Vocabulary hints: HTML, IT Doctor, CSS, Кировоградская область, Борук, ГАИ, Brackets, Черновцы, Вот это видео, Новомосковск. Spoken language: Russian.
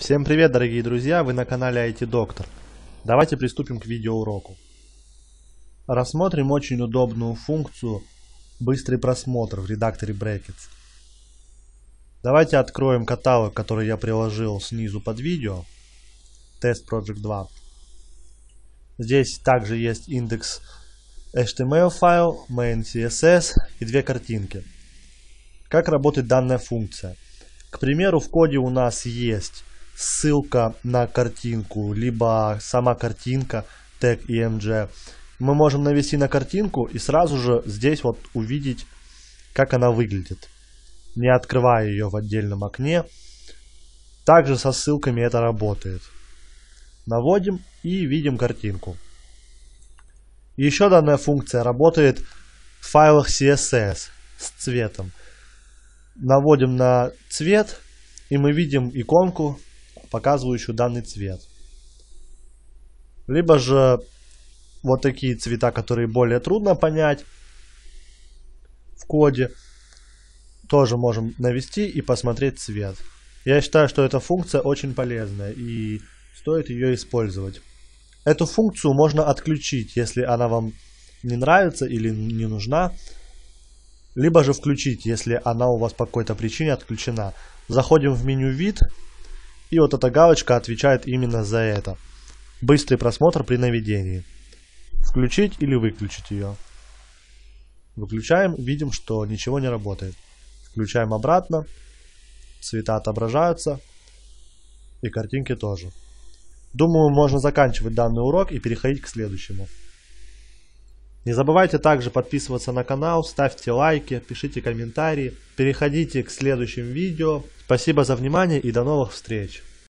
Всем привет, дорогие друзья, вы на канале IT Doctor. Давайте приступим к видеоуроку. Рассмотрим очень удобную функцию «Быстрый просмотр» в редакторе Brackets. Давайте откроем каталог, который я приложил снизу под видео, Test Project 2. Здесь также есть индекс HTML файл, main CSS и две картинки. Как работает данная функция? К примеру, в коде у нас есть ссылка на картинку, либо сама картинка, тег img. Мы можем навести на картинку и сразу же здесь вот увидеть, как она выглядит, не открывая ее в отдельном окне. Также со ссылками это работает. Наводим и видим картинку. Еще данная функция работает в файлах CSS с цветом. Наводим на цвет и мы видим иконку, показывающую данный цвет. Либо же вот такие цвета, которые более трудно понять в коде, тоже можем навести и посмотреть цвет. Я считаю, что эта функция очень полезная и стоит ее использовать. Эту функцию можно отключить, если она вам не нравится или не нужна. Либо же включить, если она у вас по какой-то причине отключена. Заходим в меню «Вид», и вот эта галочка отвечает именно за это. Быстрый просмотр при наведении. Включить или выключить ее. Выключаем, видим, что ничего не работает. Включаем обратно, цвета отображаются, и картинки тоже. Думаю, можно заканчивать данный урок и переходить к следующему. Не забывайте также подписываться на канал, ставьте лайки, пишите комментарии, переходите к следующим видео. Спасибо за внимание и до новых встреч!